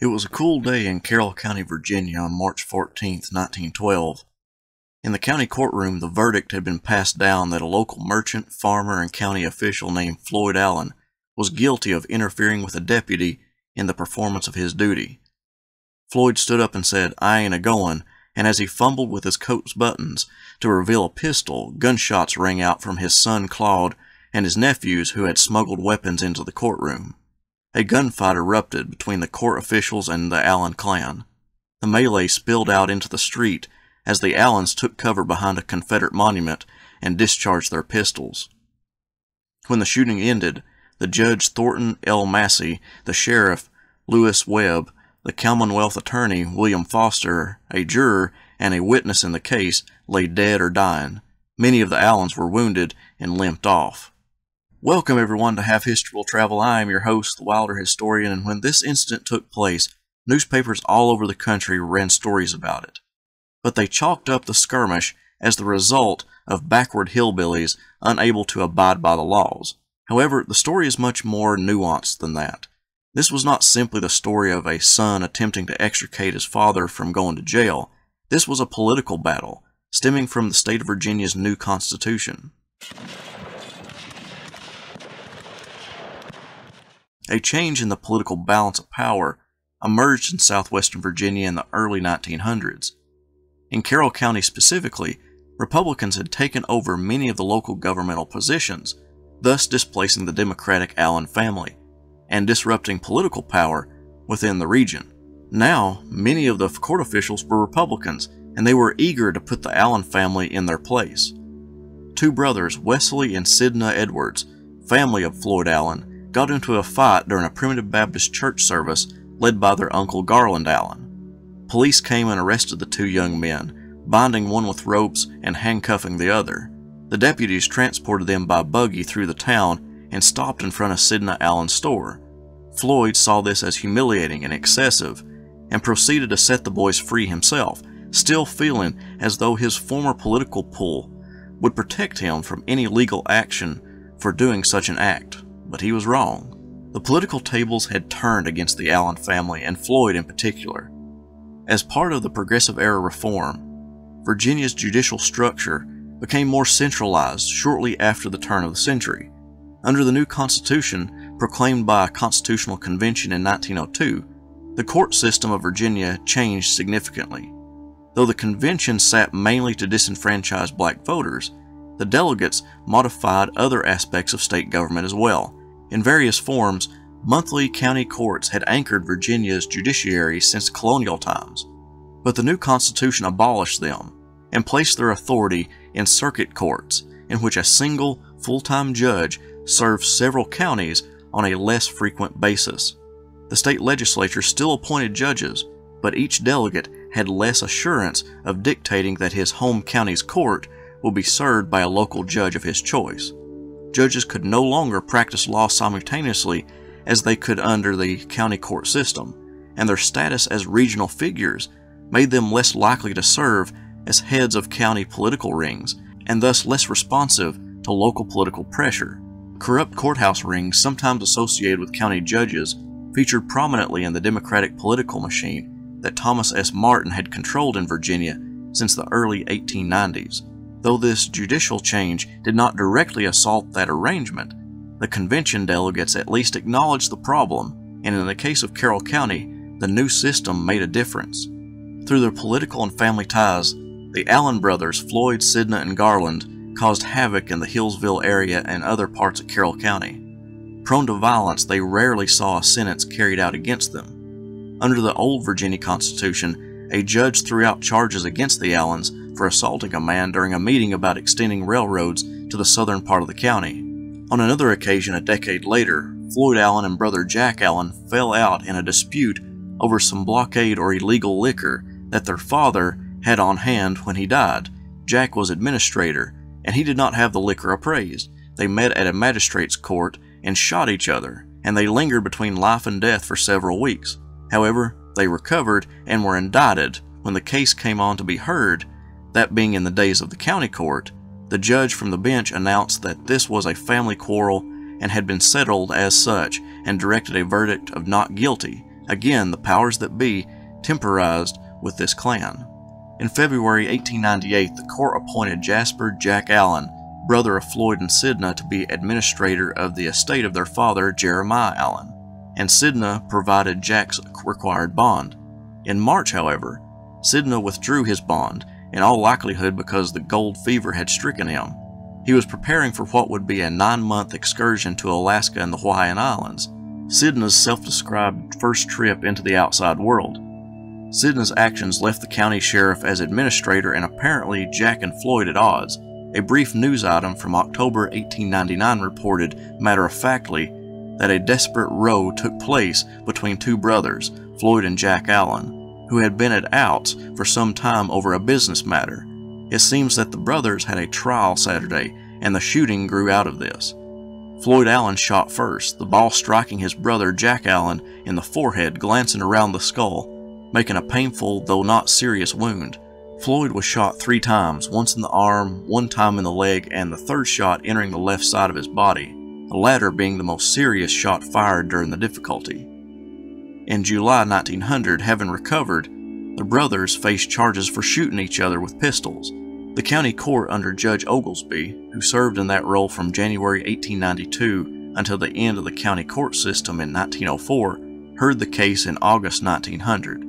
It was a cool day in Carroll County, Virginia on March 14, 1912. In the county courtroom, the verdict had been passed down that a local merchant, farmer, and county official named Floyd Allen was guilty of interfering with a deputy in the performance of his duty. Floyd stood up and said, "I ain't a-goin'," and as he fumbled with his coat's buttons to reveal a pistol, gunshots rang out from his son Claude and his nephews who had smuggled weapons into the courtroom. A gunfight erupted between the court officials and the Allen clan. The melee spilled out into the street as the Allens took cover behind a Confederate monument and discharged their pistols. When the shooting ended, the Judge Thornton L. Massey, the sheriff, Louis Webb, the Commonwealth attorney, William Foster, a juror, and a witness in the case lay dead or dying. Many of the Allens were wounded and limped off. Welcome everyone to Have History Will Travel. I am your host, The Wilder Historian, and when this incident took place, newspapers all over the country ran stories about it. But they chalked up the skirmish as the result of backward hillbillies unable to abide by the laws. However, the story is much more nuanced than that. This was not simply the story of a son attempting to extricate his father from going to jail. This was a political battle, stemming from the state of Virginia's new constitution. A change in the political balance of power emerged in southwestern Virginia in the early 1900s. In Carroll County specifically, Republicans had taken over many of the local governmental positions, thus displacing the Democratic Allen family and disrupting political power within the region. Now, many of the court officials were Republicans, and they were eager to put the Allen family in their place. Two brothers, Wesley and Sidna Edwards, family of Floyd Allen, got into a fight during a Primitive Baptist church service led by their uncle Garland Allen. Police came and arrested the two young men, binding one with ropes and handcuffing the other. The deputies transported them by buggy through the town and stopped in front of Sidna Allen's store. Floyd saw this as humiliating and excessive and proceeded to set the boys free himself, still feeling as though his former political pull would protect him from any legal action for doing such an act. But he was wrong. The political tables had turned against the Allen family and Floyd in particular. As part of the Progressive Era reform, Virginia's judicial structure became more centralized shortly after the turn of the century. Under the new constitution proclaimed by a constitutional convention in 1902, the court system of Virginia changed significantly. Though the convention sat mainly to disenfranchise black voters, the delegates modified other aspects of state government as well. In various forms, monthly county courts had anchored Virginia's judiciary since colonial times, but the new constitution abolished them and placed their authority in circuit courts, in which a single full-time judge served several counties on a less frequent basis. The state legislature still appointed judges, but each delegate had less assurance of dictating that his home county's court will be served by a local judge of his choice. Judges could no longer practice law simultaneously as they could under the county court system, and their status as regional figures made them less likely to serve as heads of county political rings, and thus less responsive to local political pressure. Corrupt courthouse rings, sometimes associated with county judges, featured prominently in the Democratic political machine that Thomas S. Martin had controlled in Virginia since the early 1890s. Though this judicial change did not directly assault that arrangement, the convention delegates at least acknowledged the problem, and in the case of Carroll County, the new system made a difference. Through their political and family ties, the Allen brothers, Floyd, Sidna, and Garland, caused havoc in the Hillsville area and other parts of Carroll County. Prone to violence, they rarely saw a sentence carried out against them. Under the old Virginia Constitution, a judge threw out charges against the Allens for assaulting a man during a meeting about extending railroads to the southern part of the county. On another occasion a decade later, Floyd Allen and brother Jack Allen fell out in a dispute over some blockade or illegal liquor that their father had on hand when he died. Jack was administrator, and he did not have the liquor appraised. They met at a magistrate's court and shot each other, and they lingered between life and death for several weeks. However, they recovered and were indicted when the case came on to be heard. That being in the days of the county court, the judge from the bench announced that this was a family quarrel and had been settled as such, and directed a verdict of not guilty, Again, the powers that be temporized with this clan. In February 1898, the court appointed Jasper Jack Allen, brother of Floyd and Sidna, to be administrator of the estate of their father, Jeremiah Allen, and Sidna provided Jack's required bond. In March, however, Sidna withdrew his bond, in all likelihood because the gold fever had stricken him. He was preparing for what would be a 9-month excursion to Alaska and the Hawaiian Islands, Sidna's self-described first trip into the outside world. Sidna's actions left the county sheriff as administrator and apparently Jack and Floyd at odds. A brief news item from October 1899 reported, matter-of-factly, that a desperate row took place between two brothers, Floyd and Jack Allen, who had been at outs for some time over a business matter. It seems that the brothers had a trial Saturday, and the shooting grew out of this. Floyd Allen shot first, the ball striking his brother Jack Allen in the forehead, glancing around the skull, making a painful, though not serious, wound. Floyd was shot 3 times, once in the arm, 1 time in the leg, and the 3rd shot entering the left side of his body, the latter being the most serious shot fired during the difficulty. In July 1900, having recovered, the brothers faced charges for shooting each other with pistols. The county court under Judge Oglesby, who served in that role from January 1892 until the end of the county court system in 1904, heard the case in August 1900,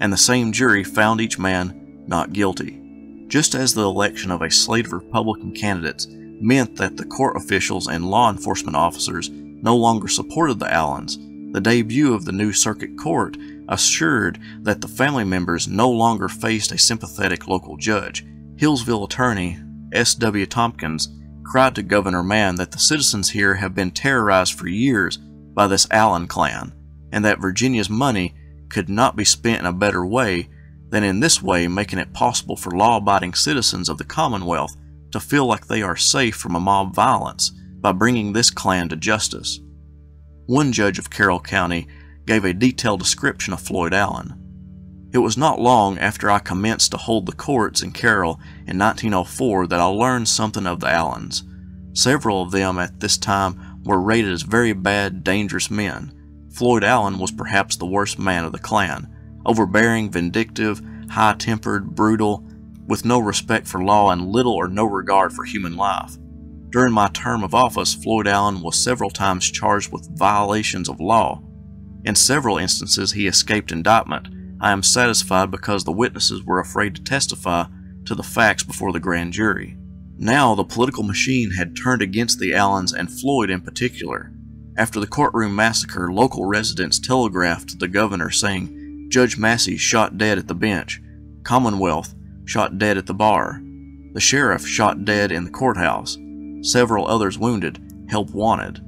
and the same jury found each man not guilty. Just as the election of a slate of Republican candidates meant that the court officials and law enforcement officers no longer supported the Allens, the debut of the new circuit court assured that the family members no longer faced a sympathetic local judge. Hillsville attorney S. W. Tompkins cried to Governor Mann that the citizens here have been terrorized for years by this Allen clan, and that Virginia's money could not be spent in a better way than in this way, making it possible for law-abiding citizens of the Commonwealth to feel like they are safe from a mob violence by bringing this clan to justice. One judge of Carroll County gave a detailed description of Floyd Allen. It was not long after I commenced to hold the courts in Carroll in 1904 that I learned something of the Allens. Several of them at this time were rated as very bad, dangerous men. Floyd Allen was perhaps the worst man of the clan, overbearing, vindictive, high-tempered, brutal, with no respect for law and little or no regard for human life. During my term of office, Floyd Allen was several times charged with violations of law. In several instances, he escaped indictment. I am satisfied because the witnesses were afraid to testify to the facts before the grand jury. Now the political machine had turned against the Allens and Floyd in particular. After the courtroom massacre, local residents telegraphed to the governor saying, Judge Massey shot dead at the bench. Commonwealth shot dead at the bar. The sheriff shot dead in the courthouse. Several others wounded. Help wanted.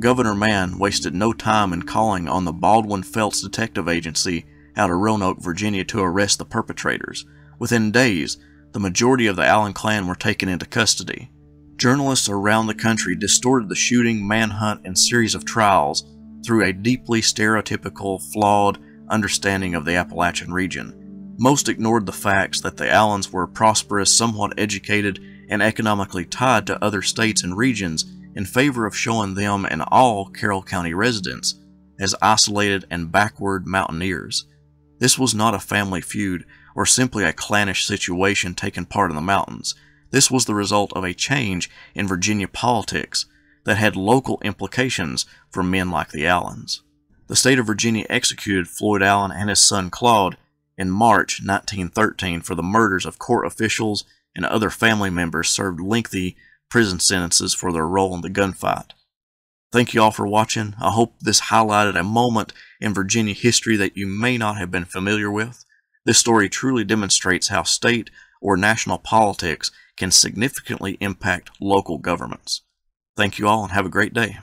Governor Mann wasted no time in calling on the Baldwin-Felts Detective Agency out of Roanoke, Virginia, to arrest the perpetrators. Within days, the majority of the Allen clan were taken into custody. Journalists around the country distorted the shooting, manhunt, and series of trials through a deeply stereotypical, flawed understanding of the Appalachian region. Most ignored the facts that the Allens were prosperous, somewhat educated, and economically tied to other states and regions in favor of showing them and all Carroll County residents as isolated and backward mountaineers. This was not a family feud or simply a clannish situation taking part in the mountains. This was the result of a change in Virginia politics that had local implications for men like the Allens. The state of Virginia executed Floyd Allen and his son Claude in March 1913 for the murders of court officials and other family members served lengthy prison sentences for their role in the gunfight. Thank you all for watching. I hope this highlighted a moment in Virginia history that you may not have been familiar with. This story truly demonstrates how state or national politics can significantly impact local governments. Thank you all and have a great day.